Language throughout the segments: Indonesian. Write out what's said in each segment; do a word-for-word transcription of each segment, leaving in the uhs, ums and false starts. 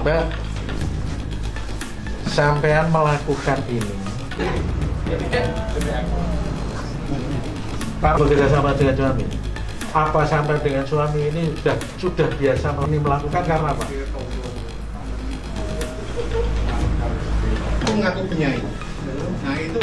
Mbak, sampean melakukan ini Pak, bekerja sama dengan suami. Apa sampai dengan suami ini sudah sudah biasa ini melakukan karena apa? Aku ngaku penyanyi. Nah itu.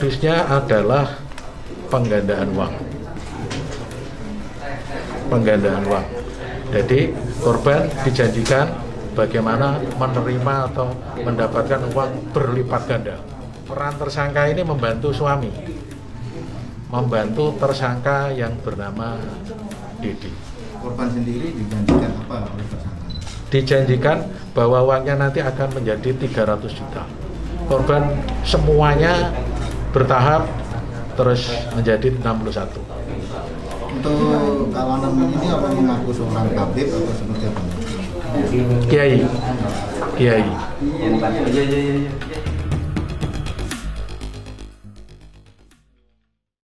Modusnya adalah penggandaan uang. Penggandaan uang. Jadi korban dijanjikan bagaimana menerima atau mendapatkan uang berlipat ganda. Peran tersangka ini membantu suami. Membantu tersangka yang bernama Dedi. Korban sendiri dijanjikan apa oleh tersangka? Dijanjikan bahwa uangnya nanti akan menjadi tiga ratus juta. Korban semuanya bertahap terus menjadi enam puluh satu. Untuk kawanan ini apa mengaku seorang tabib atau seperti apa? Kiai, kiai.